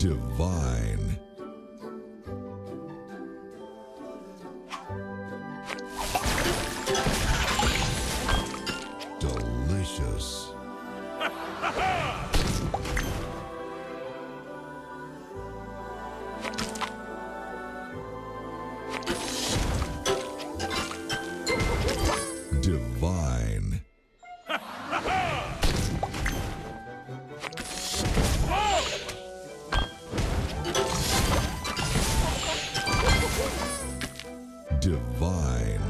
Divine. Delicious. Divine. Divine. Sugar Crush. Tasty. Divine.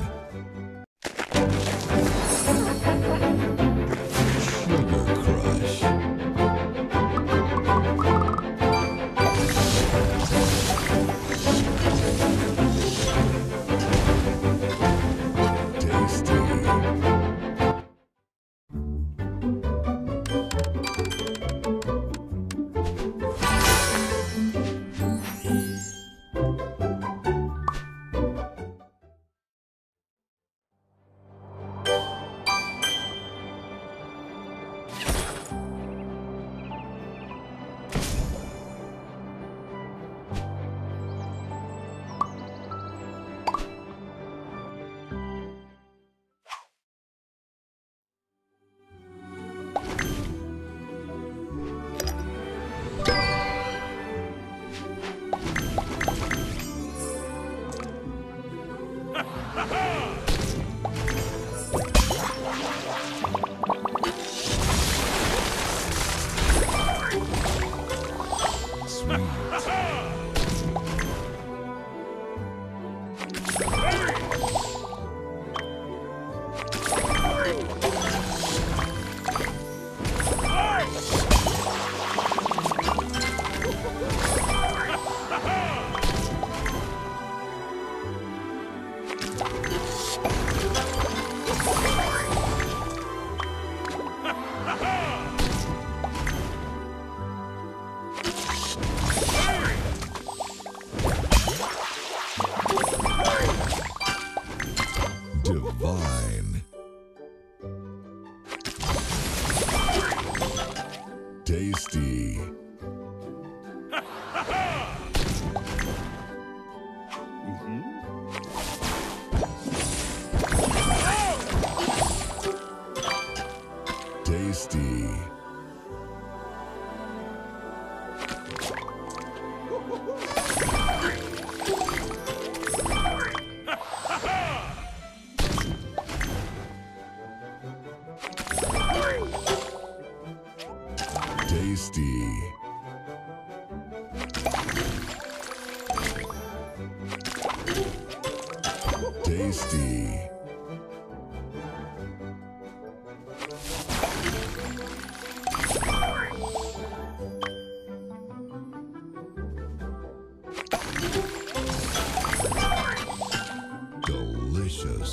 Tasty. Tasty. Tasty. Tasty. Delicious.